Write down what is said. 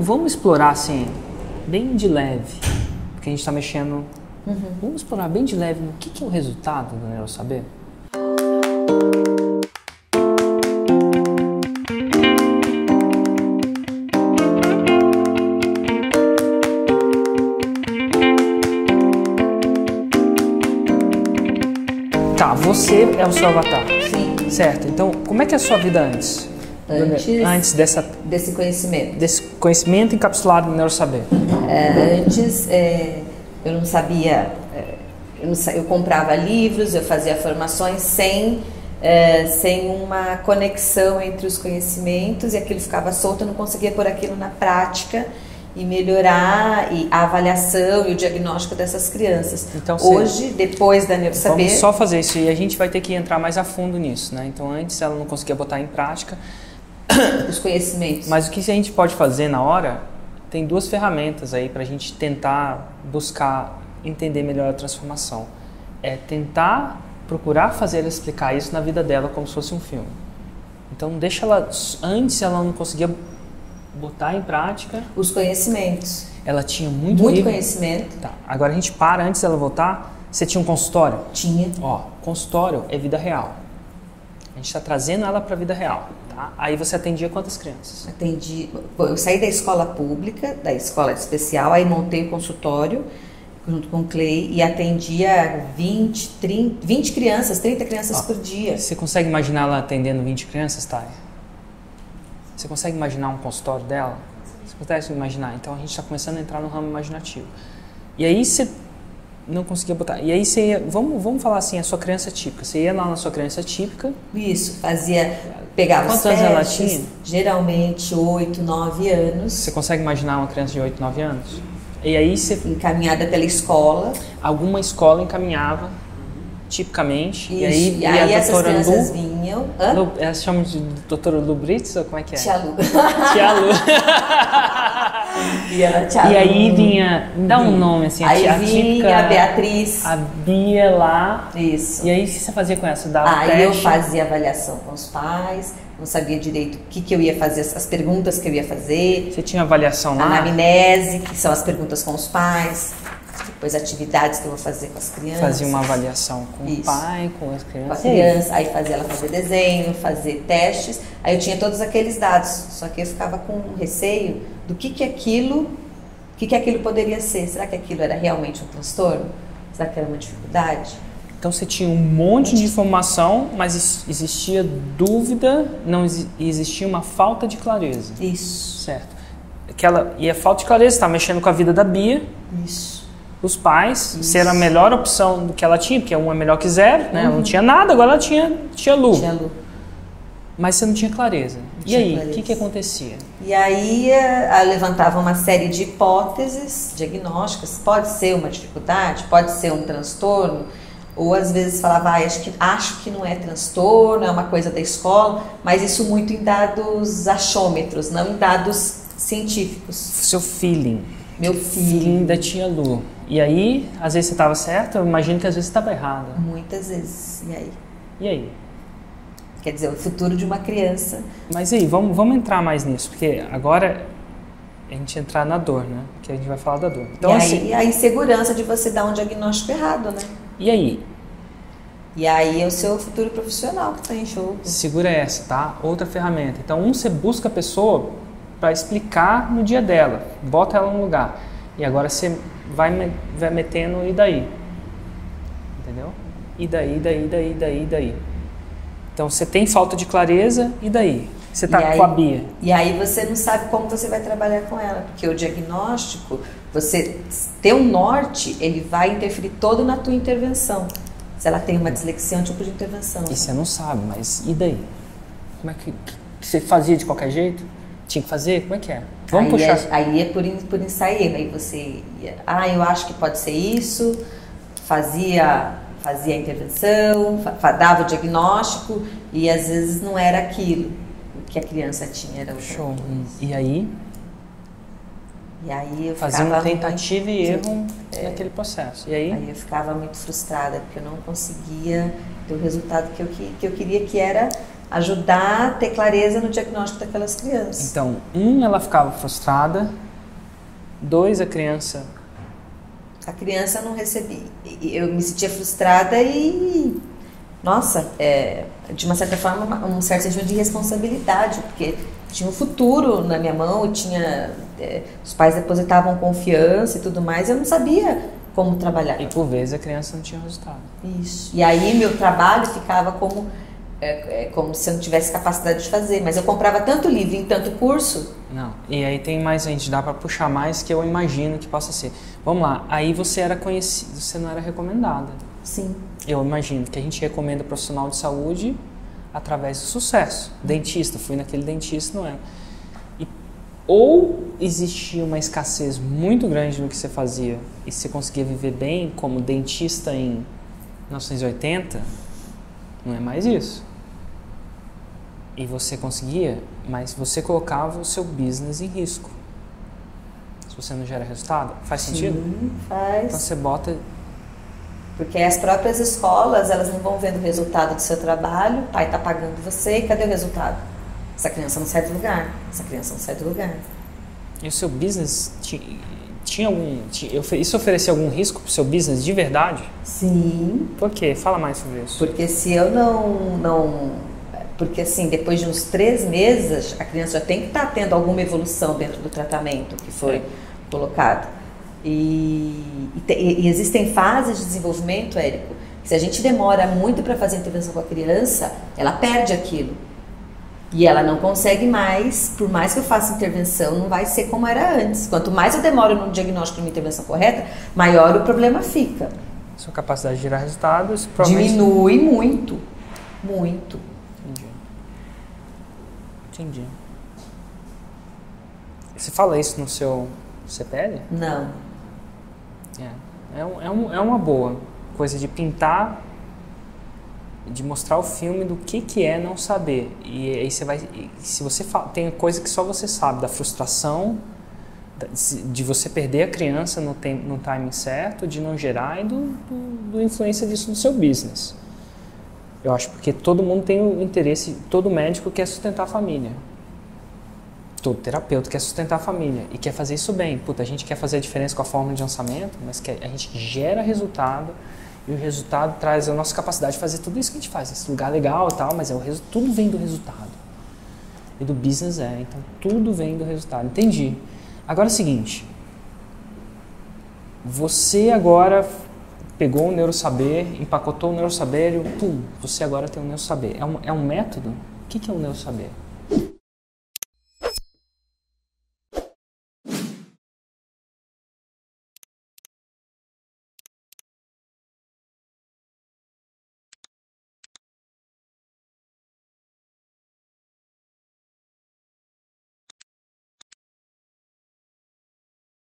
Vamos explorar assim, bem de leve, porque a gente está mexendo. Vamos explorar bem de leve no que é o resultado do NeuroSaber. Tá, você é o seu avatar. Sim. Certo. Então, como é que é a sua vida antes? Antes desse conhecimento. Desse conhecimento encapsulado no NeuroSaber. Antes, eu não sabia, eu comprava livros, eu fazia formações sem uma conexão entre os conhecimentos, e aquilo ficava solto, eu não conseguia pôr aquilo na prática e melhorar a avaliação e o diagnóstico dessas crianças. Então, hoje, depois da NeuroSaber... Vamos só fazer isso, e a gente vai ter que entrar mais a fundo nisso, né? Então, antes ela não conseguia botar em prática os conhecimentos. Mas o que a gente pode fazer na hora, tem duas ferramentas aí para a gente tentar buscar entender melhor a transformação. É tentar procurar fazer ela explicar isso na vida dela como se fosse um filme. Então, deixa ela... Antes ela não conseguia botar em prática os conhecimentos. Ela tinha muito conhecimento. Tá. Agora a gente para, antes dela voltar, você tinha um consultório? Tinha. Ó, consultório é vida real. A gente está trazendo ela para a vida real, tá? Aí você atendia quantas crianças? Atendi, eu saí da escola pública, da escola especial, aí montei o consultório junto com o Clay e atendia 30 crianças por dia. Você consegue imaginar ela atendendo 20 crianças, Thay? Você consegue imaginar um consultório dela? Você consegue imaginar? Então a gente está começando a entrar no ramo imaginativo. E aí você não conseguia botar. E aí você ia, vamos falar assim, a sua criança típica. Você ia lá na sua criança típica. Isso, pegava os testes. Quantos anos ela tinha? Geralmente 8, 9 anos. Você consegue imaginar uma criança de 8, 9 anos? E aí você... Encaminhada pela escola. Alguma escola encaminhava, tipicamente. Isso. E aí essas crianças vinham... Elas chamam de doutora Lubritza, como é que é? Tia Lu. Tia Lu. E aí vinha... Dá um nome, assim, aí a típica... a Beatriz. A Bia lá. Isso. E aí o que você fazia com ela? Você dava teste? Aí eu fazia avaliação com os pais, não sabia direito o que eu ia fazer, as perguntas que eu ia fazer. Você tinha avaliação lá? Anamnese, que são as perguntas com os pais. Depois atividades que eu vou fazer com as crianças. Fazia uma avaliação com o pai, com as crianças. Com as crianças, aí fazia ela fazer desenho, fazer testes. Aí eu tinha todos aqueles dados, só que eu ficava com um receio do que aquilo poderia ser. Será que aquilo era realmente um transtorno? Será que era uma dificuldade? Então você tinha um monte de informação, mas existia dúvida, não existia uma falta de clareza. Isso. Certo. E a falta de clareza está mexendo com a vida da Bia. Isso. Os pais, isso, ser a melhor opção do que ela tinha, porque uma é melhor que zero, né? Ela não tinha nada, agora ela tinha Lu. Tinha Lu. Mas você não tinha clareza. E aí, o que acontecia? E aí, eu levantava uma série de hipóteses diagnósticas. Pode ser uma dificuldade, pode ser um transtorno, ou às vezes falava, acho que não é transtorno, é uma coisa da escola, mas isso muito em dados achômetros, não em dados científicos. Seu feeling. Meu filho da tia Lu. E aí, às vezes você estava certa, eu imagino que às vezes você estava errada. Muitas vezes. E aí? E aí? Quer dizer, o futuro de uma criança. Mas e aí, vamos entrar mais nisso, porque agora a gente entrar na dor, né? Porque a gente vai falar da dor. Então, e aí, assim, a insegurança de você dar um diagnóstico errado, né? E aí? E aí é o seu futuro profissional que está em jogo. Segura essa, tá? Outra ferramenta. Então, você busca a pessoa para explicar no dia dela, bota ela no lugar. E agora você vai metendo e daí? Entendeu? E daí. Então você tem falta de clareza, e daí? Você tá com a Bia. E aí você não sabe como você vai trabalhar com ela, porque o diagnóstico, você ter um norte, ele vai interferir todo na tua intervenção. Se ela tem uma dislexia, é um tipo de intervenção. E você não sabe, mas e daí? Como é que você fazia de qualquer jeito? Tinha que fazer? Como é que é? Vamos puxar. Aí é por ensaio. Aí você ia, eu acho que pode ser isso. Fazia a intervenção, dava o diagnóstico e às vezes não era aquilo que a criança tinha. Era o show. E aí? E aí eu fazendo tentativa muito, e erro naquele processo. E aí? Aí eu ficava muito frustrada porque eu não conseguia ter o resultado que eu queria, que era ajudar a ter clareza no diagnóstico daquelas crianças. Então, ela ficava frustrada, dois, a criança não recebia. Eu me sentia frustrada e, nossa, de uma certa forma, um certo sentimento de responsabilidade, porque tinha um futuro na minha mão, e tinha, os pais depositavam confiança e tudo mais, eu não sabia como trabalhar. E por vezes a criança não tinha resultado. Isso. E aí meu trabalho ficava como se eu não tivesse capacidade de fazer, mas eu comprava tanto livro em tanto curso. Não, e aí tem mais, a gente dá para puxar mais que eu imagino que possa ser. Vamos lá, aí você era conhecida, você não era recomendada. Sim. Eu imagino que a gente recomenda profissional de saúde através do sucesso. Dentista, fui naquele dentista, não era. Ou existia uma escassez muito grande no que você fazia e você conseguia viver bem como dentista em 1980, não é mais isso. E você conseguia, mas você colocava o seu business em risco. Se você não gera resultado, faz sentido? Sim, faz. Então você bota... Porque as próprias escolas, elas não vão vendo o resultado do seu trabalho, o pai está pagando você e cadê o resultado? Essa criança não sai do lugar, essa criança não sai do lugar. E o seu business tinha algum... Isso oferecia algum risco para o seu business de verdade? Sim. Por quê? Fala mais sobre isso. Porque se eu não... Porque assim, depois de uns 3 meses, a criança já tem que estar tendo alguma evolução dentro do tratamento que foi colocado. E existem fases de desenvolvimento, Érico, que se a gente demora muito para fazer intervenção com a criança, ela perde aquilo. E ela não consegue mais, por mais que eu faça intervenção, não vai ser como era antes. Quanto mais eu demoro no diagnóstico de uma intervenção correta, maior o problema fica. Sua capacidade de gerar resultados provavelmente... Diminui muito, muito. Entendi. Você fala isso no seu CPL? Não. É uma boa coisa de pintar, de mostrar o filme do que é não saber. E aí você vai... Se você fala, tem coisa que só você sabe, da frustração, de você perder a criança no timing certo, de não gerar e do influência disso no seu business. Eu acho porque todo mundo tem o interesse, todo médico quer sustentar a família. Todo terapeuta quer sustentar a família e quer fazer isso bem. Puta, a gente quer fazer a diferença com a forma de lançamento, mas a gente gera resultado e o resultado traz a nossa capacidade de fazer tudo isso que a gente faz. Esse lugar legal e tal, mas tudo vem do resultado. E do business então tudo vem do resultado. Entendi. Agora é o seguinte, você agora... Pegou o NeuroSaber, empacotou o NeuroSaber e pum, você agora tem o NeuroSaber. É um método? O que é o NeuroSaber?